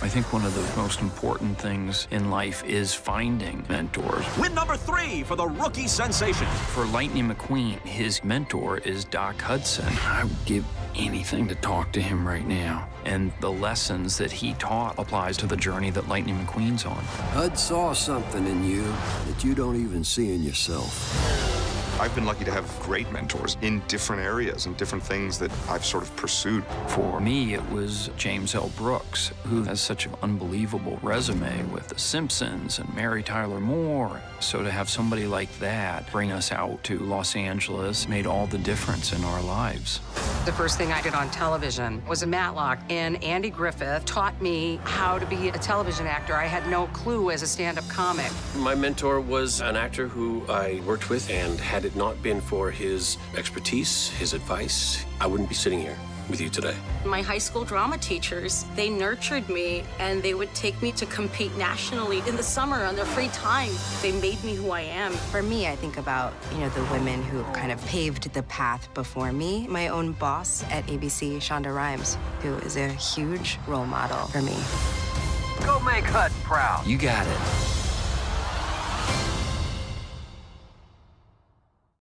I think one of the most important things in life is finding mentors. Win number 3 for the rookie sensation. For Lightning McQueen, his mentor is Doc Hudson. I would give anything to talk to him right now. And the lessons that he taught applies to the journey that Lightning McQueen's on. Hud saw something in you that you don't even see in yourself. I've been lucky to have great mentors in different areas and different things that I've sort of pursued. For me, it was James L. Brooks, who has such an unbelievable resume with The Simpsons and Mary Tyler Moore. So to have somebody like that bring us out to Los Angeles made all the difference in our lives. The first thing I did on television was in Matlock, and Andy Griffith taught me how to be a television actor. I had no clue as a stand-up comic. My mentor was an actor who I worked with, and had it not been for his expertise, his advice, I wouldn't be sitting here with you today. My high school drama teachers, they nurtured me, and they would take me to compete nationally in the summer on their free time. They made me who I am. For me, I think about, the women who kind of paved the path before me. My own boss at ABC, Shonda Rhimes, who is a huge role model for me. Go make Hud proud. You got it.